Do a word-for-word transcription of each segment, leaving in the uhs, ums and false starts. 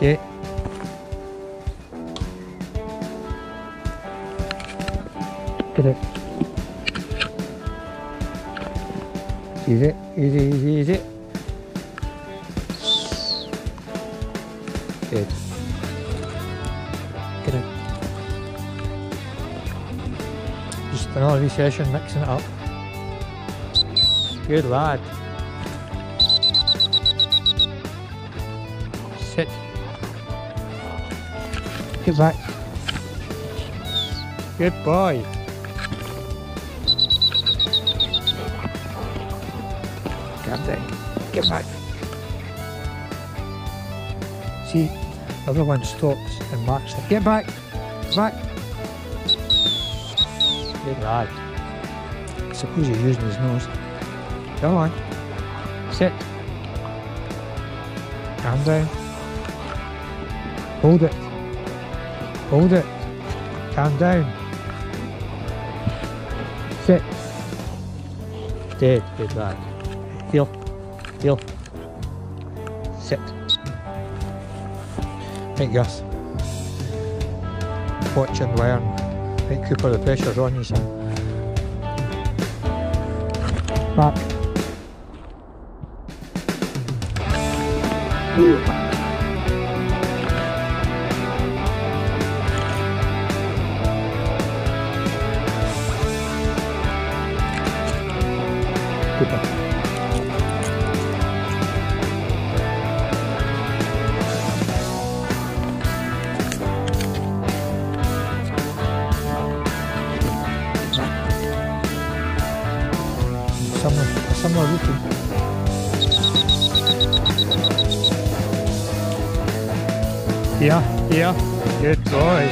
Yeah. Correct. Easy, easy, easy, easy. Good. Correct. Just another wee session mixing it up. Good lad. Sit. Get back. Good boy. Calm down. Get back. See, everyone stops and marks them. Get back. Get back. Good lad. I suppose he's using his nose. Come on. Sit. Calm down. Hold it. Hold it. Calm down. Sit. Dead. Good lad. Heel. Heel. Sit. Right, Gus. Watch and learn. Right, Cooper, the pressure's on you, son. Back. Someone, someone looking. Yeah, yeah, good boy.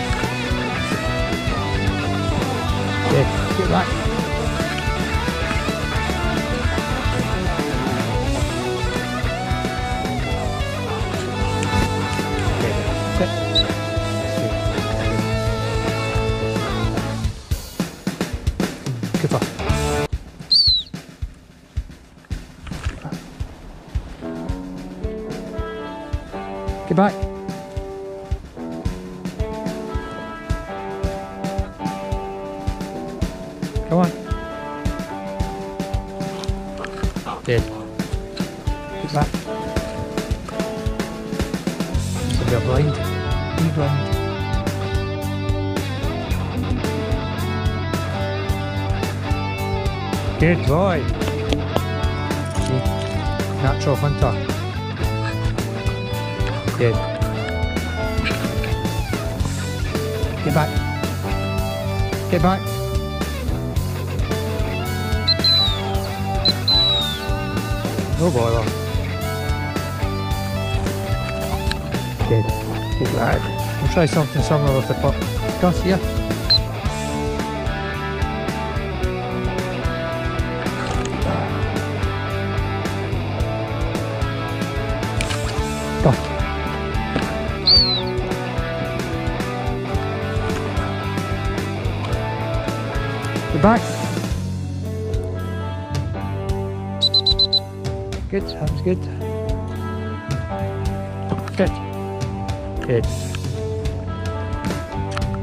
Good, get back. Good, sit. Good boy. Get back. Come on. Dead. Get back. So you're blind. You're blind. Good boy. See? Natural hunter. Dead. Get back. Get back. No bother. Good. Good lad. We'll try something similar with the pup. Gus, here. Go. Get back. Good, sounds good. Sit. Good.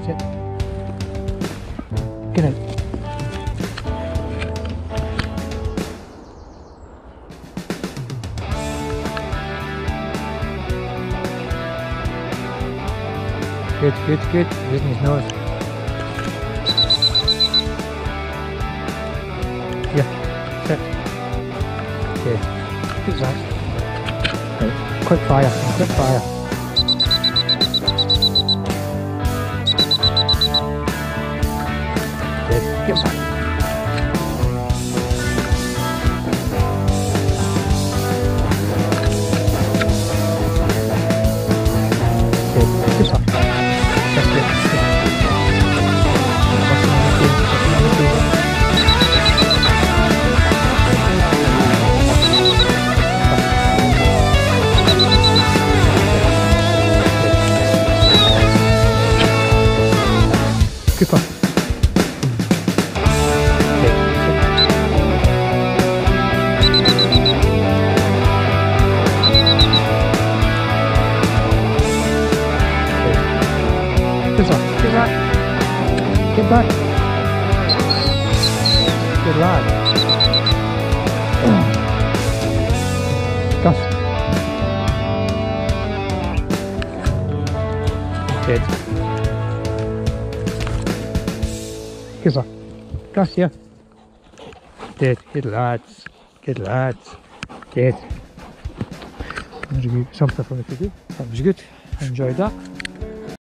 Sit. Good night. Good, good, good. Using his nose. Yeah. Sit. Good. Good lad. Right. Quick fire, quick fire. Good. Get back. Good. Good luck. That's good. That's good. Good luck. back. Good lad. Gosh. Dead. Here's a. Gosh, yeah. Dead. Good lads. Good lads. Dead. Something for me to do. That was good. I enjoyed that.